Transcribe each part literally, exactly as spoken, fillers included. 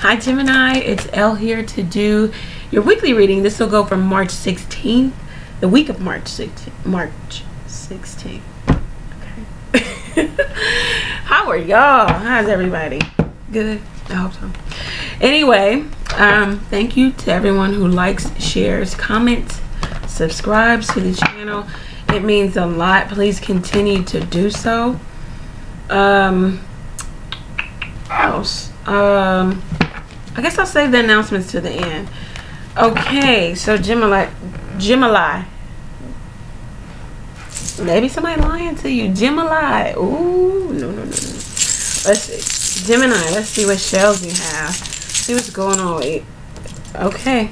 Hi Gemini, it's Elle here to do your weekly reading. This will go from March sixteenth, the week of March sixteenth. March sixteenth. Okay. How are y'all? How's everybody? Good. I hope so. Anyway, um, thank you to everyone who likes, shares, comments, subscribes to the channel. It means a lot. Please continue to do so. Um, else? Um, I guess I'll save the announcements to the end. Okay, so Gemini, Gemini. Maybe somebody lying to you. Gemini. Ooh, no, no, no, no. Let's see. Gemini, let's see what shells you have. See what's going on. Wait. Okay.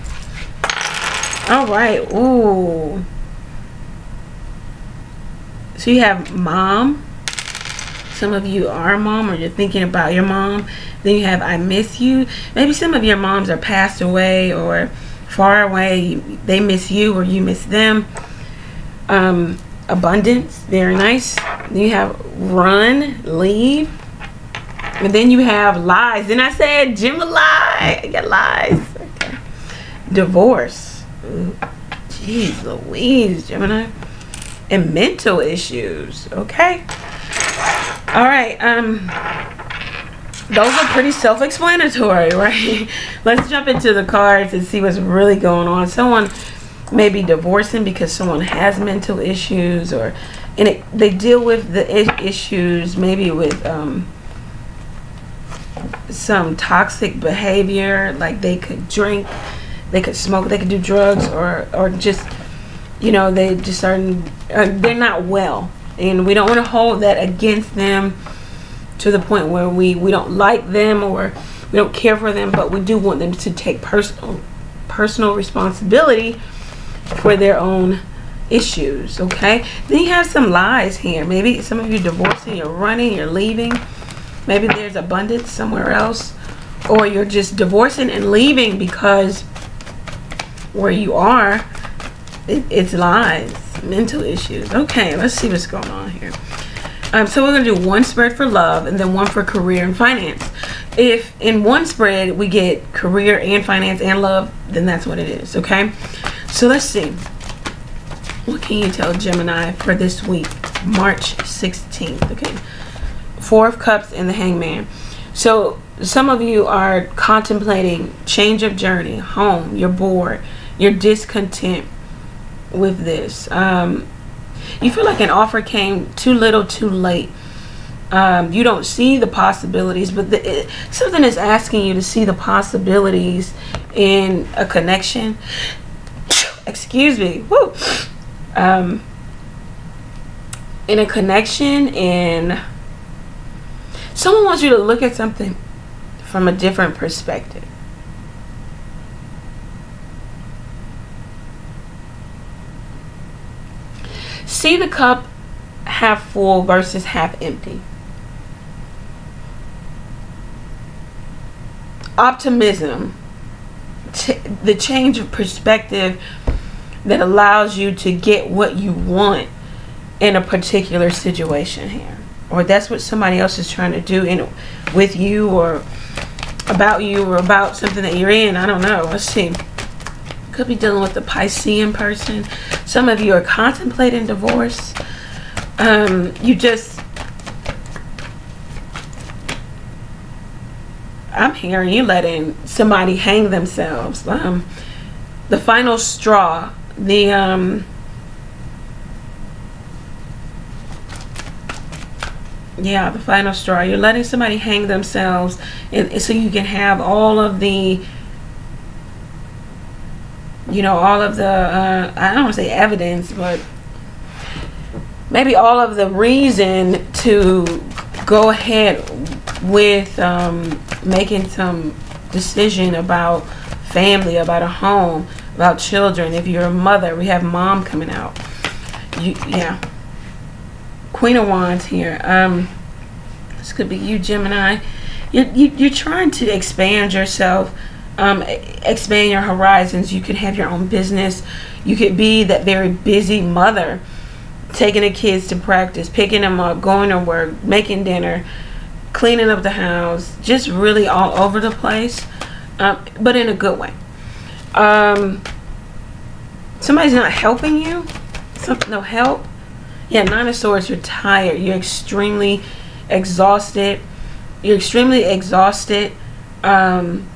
All right. Ooh. So you have mom. Some of you are mom, or you're thinking about your mom. Then you have I miss you. Maybe some of your moms are passed away or far away. They miss you or you miss them. Um, abundance, very nice. Then you have run, leave. And then you have lies. Then I said Gemini. I got lies. Okay. Divorce. Ooh, geez Louise, Gemini. And mental issues. Okay. All right, um, those are pretty self-explanatory, right? Let's jump into the cards and see what's really going on. Someone may be divorcing because someone has mental issues, or and it, they deal with the issues maybe with um, some toxic behavior, like they could drink, they could smoke, they could do drugs, or, or just, you know, they just are, they're not well. And we don't want to hold that against them to the point where we, we don't like them or we don't care for them, but we do want them to take personal personal responsibility for their own issues, okay? Then you have some lies here. Maybe some of you are divorcing, you're running, you're leaving. Maybe there's abundance somewhere else. Or you're just divorcing and leaving because where you are, it, it's lies. Mental issues. Okay, let's see what's going on here. Um, so we're going to do one spread for love and then one for career and finance. If in one spread we get career and finance and love, then that's what it is, okay? So let's see. What can you tell Gemini for this week? March sixteenth, okay? Four of Cups and the Hangman. So some of you are contemplating change of journey, home, you're bored, you're discontent with this. Um, you feel like an offer came too little too late. Um, you don't see the possibilities, but the, it, something is asking you to see the possibilities in a connection. Excuse me. Woo. Um, in a connection, and someone wants you to look at something from a different perspective. See the cup half full versus half empty. Optimism, Ch- the change of perspective that allows you to get what you want in a particular situation here. Or that's what somebody else is trying to do in with you or about you or about something that you're in. I don't know. Let's see. Could be dealing with the Piscean person. Some of you are contemplating divorce. Um, you just, I'm hearing you letting somebody hang themselves. Um, the final straw, the um, yeah, the final straw. You're letting somebody hang themselves, and, and so you can have all of the, you know, all of the, uh, I don't want to say evidence, but maybe all of the reason to go ahead with um, making some decision about family, about a home, about children. If you're a mother, we have mom coming out. You, yeah. Queen of Wands here. Um, this could be you, Gemini. You're, you, you're trying to expand yourself. Um, expand your horizons. You could have your own business. You could be that very busy mother, taking the kids to practice, picking them up, going to work, making dinner, cleaning up the house, just really all over the place. um, but in a good way. Um, somebody's not helping you. Some, no help. Yeah, Nine of Swords, you're tired. You're extremely exhausted. You're extremely exhausted. Um,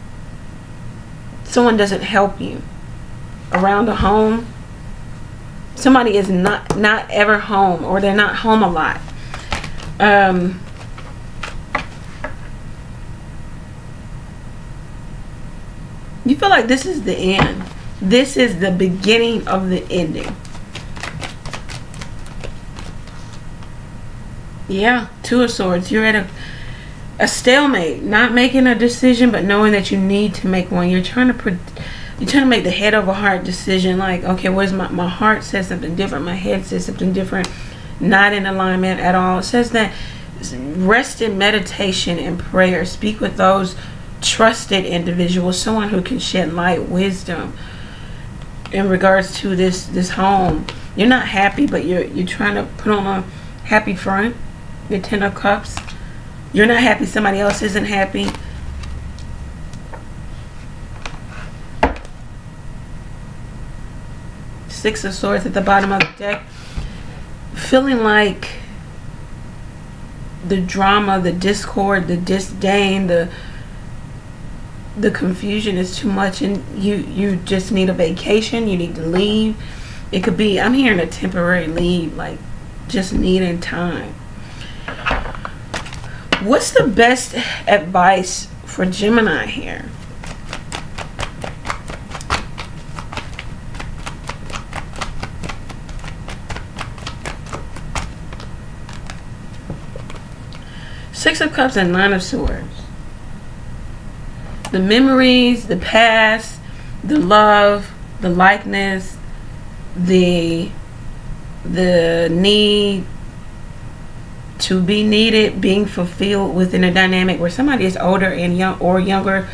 someone doesn't help you. Around the home, somebody is not not ever home, or they're not home a lot. Um, you feel like this is the end. This is the beginning of the ending. Yeah, Two of Swords. You're at a, a stalemate, not making a decision, but knowing that you need to make one. You're trying to pre you're trying to make the head over heart decision. Like, okay, where's my my heart says something different, my head says something different, not in alignment at all. It says that rest in meditation and prayer. Speak with those trusted individuals, someone who can shed light, wisdom in regards to this this home. You're not happy, but you're you're trying to put on a happy front. Your Ten of Cups. You're not happy. Somebody else isn't happy. Six of Swords at the bottom of the deck. Feeling like the drama, the discord, the disdain, the the confusion is too much, and you you just need a vacation. You need to leave. It could be, I'm hearing a temporary leave, like just needing time. What's the best advice for Gemini here? Six of Cups and Nine of Swords. The memories, the past, the love, the likeness, the the need to be needed, being fulfilled within a dynamic where somebody is older and young or younger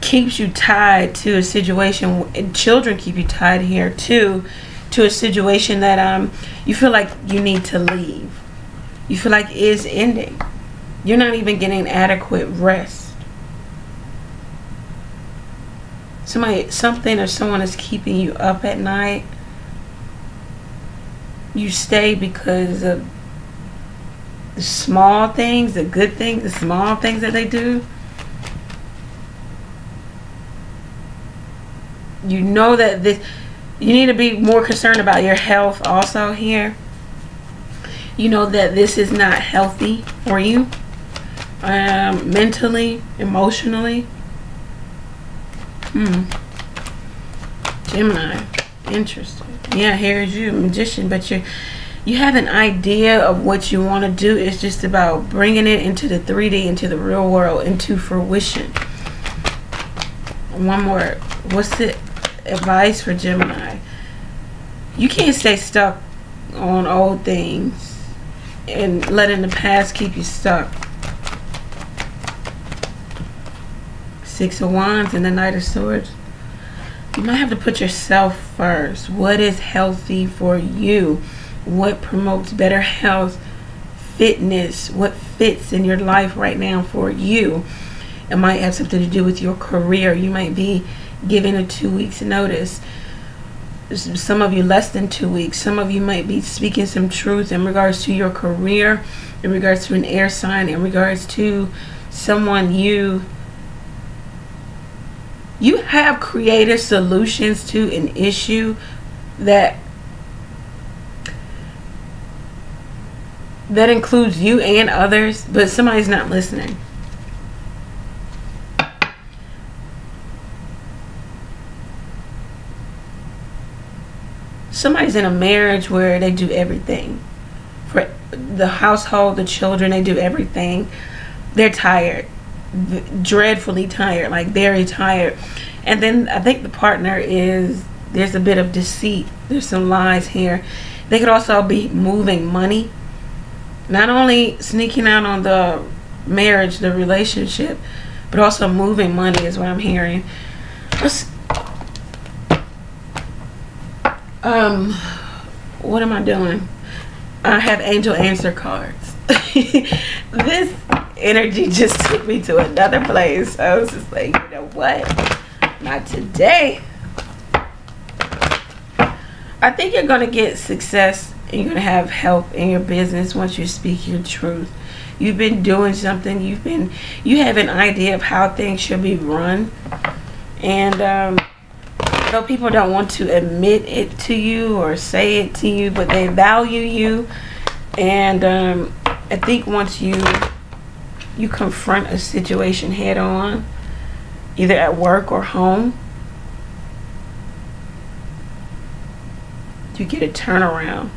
keeps you tied to a situation. And children keep you tied here too, to a situation that um you feel like you need to leave. You feel like is ending. You're not even getting adequate rest. Somebody, something, or someone is keeping you up at night. You stay because of the small things, the good things, the small things that they do. You know that this, you need to be more concerned about your health also here. You know that this is not healthy for you, um, mentally, emotionally. Hmm. Gemini, interesting. Yeah, here's you, Magician, but you you have an idea of what you want to do. It's just about bringing it into the three D, into the real world, into fruition. One more. What's the advice for Gemini? You can't stay stuck on old things and letting the past keep you stuck. Six of Wands and the Knight of Swords. You might have to put yourself first. What is healthy for you? What promotes better health, fitness? What fits in your life right now for you? It might have something to do with your career. You might be given a two weeks notice. Some of you less than two weeks. Some of you might be speaking some truth in regards to your career, in regards to an air sign, in regards to someone you... You have created solutions to an issue that that includes you and others, but somebody's not listening. Somebody's in a marriage where they do everything. For the household, the children, they do everything. They're tired. Dreadfully tired, like very tired. And then I think the partner is, there's a bit of deceit, there's some lies here. They could also be moving money, not only sneaking out on the marriage, the relationship, but also moving money is what I'm hearing. Let's, um what am I doing? I have angel answer cards. This energy just took me to another place. I was just like, you know what? Not today. I think you're going to get success and you're going to have help in your business once you speak your truth. You've been doing something. You've been, you have an idea of how things should be run. And, um, though people don't want to admit it to you or say it to you, but they value you. And, um, I think once you, you confront a situation head on, either at work or home, you get a turnaround.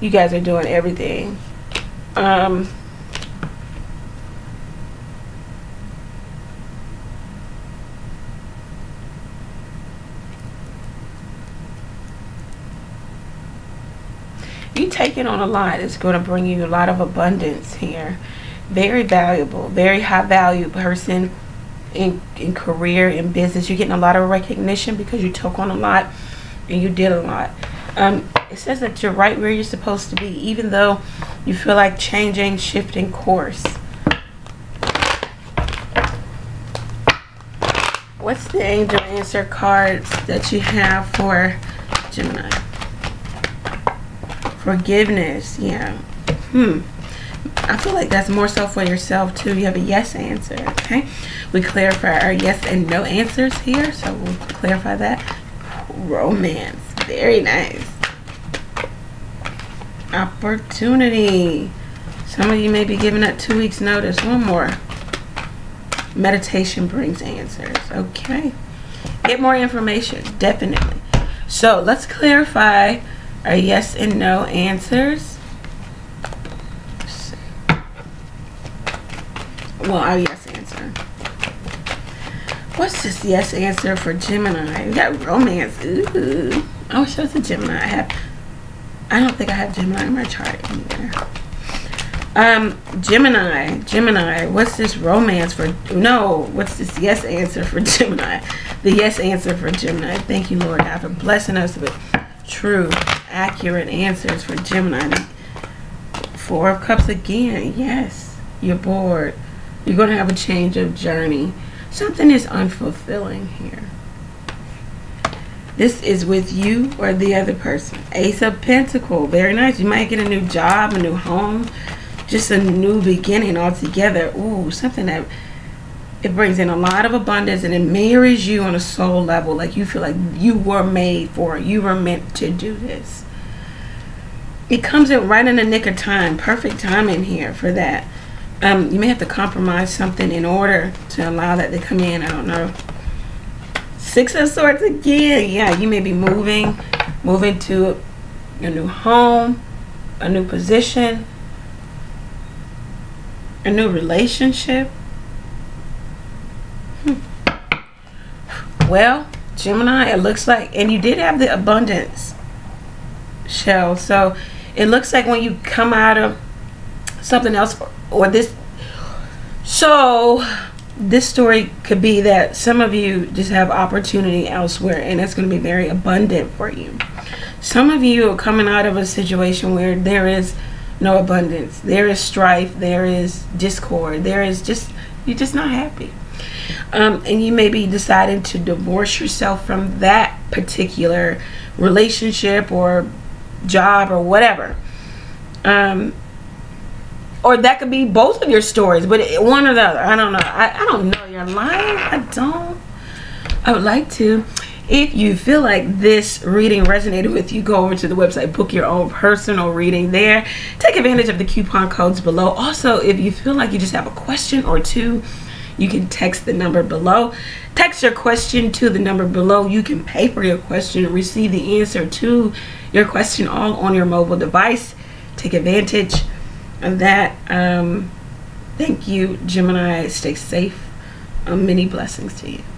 You guys are doing everything. Um, you taking on a lot. It's going to bring you a lot of abundance here. Very valuable, very high value person. In, in career, in business, you're getting a lot of recognition because you took on a lot and you did a lot. Um, it says that you're right where you're supposed to be, even though you feel like changing, shifting course. What's the angel answer cards that you have for Gemini? Forgiveness, yeah. Hmm. I feel like that's more so for yourself too. You have a yes answer, okay? We clarify our yes and no answers here, so we'll clarify that. Romance, very nice. Opportunity. Some of you may be giving up two weeks notice. One more. Meditation brings answers, okay? Get more information, definitely. So let's clarify our yes and no answers. Well, our yes answer. What's this yes answer for Gemini? We got romance. Ooh. I wish I was a Gemini. I have. I don't think I have Gemini in my chart either. Um, Gemini. Gemini. What's this romance for? No. What's this yes answer for Gemini? The yes answer for Gemini. Thank you, Lord God, for blessing us with true, accurate answers for Gemini. Four of Cups again. Yes. You're bored. You're going to have a change of journey. Something is unfulfilling here. This is with you or the other person. Ace of Pentacles. Very nice. You might get a new job, a new home, just a new beginning altogether. Ooh, something that it brings in a lot of abundance and it marries you on a soul level. Like you feel like you were made for it. You were meant to do this. It comes in right in the nick of time. Perfect timing here for that. Um, you may have to compromise something in order to allow that to come in. I don't know. Six of Swords again. Yeah, you may be moving, moving to a new home, a new position, a new relationship. Hmm. Well, Gemini, it looks like, and you did have the abundance shell. So it looks like when you come out of something else, or this, so this story could be that some of you just have opportunity elsewhere and it's going to be very abundant for you. Some of you are coming out of a situation where there is no abundance, there is strife, there is discord, there is just, you're just not happy, um and you may be deciding to divorce yourself from that particular relationship or job or whatever. um Or that could be both of your stories, but it, one or the other. I don't know. I, I don't know your life. I don't. I would like to. If you feel like this reading resonated with you, go over to the website. Book your own personal reading there. Take advantage of the coupon codes below. Also, if you feel like you just have a question or two, you can text the number below. Text your question to the number below. You can pay for your question and receive the answer to your question all on your mobile device. Take advantage of that. Um, thank you, Gemini. Stay safe. Um, many blessings to you.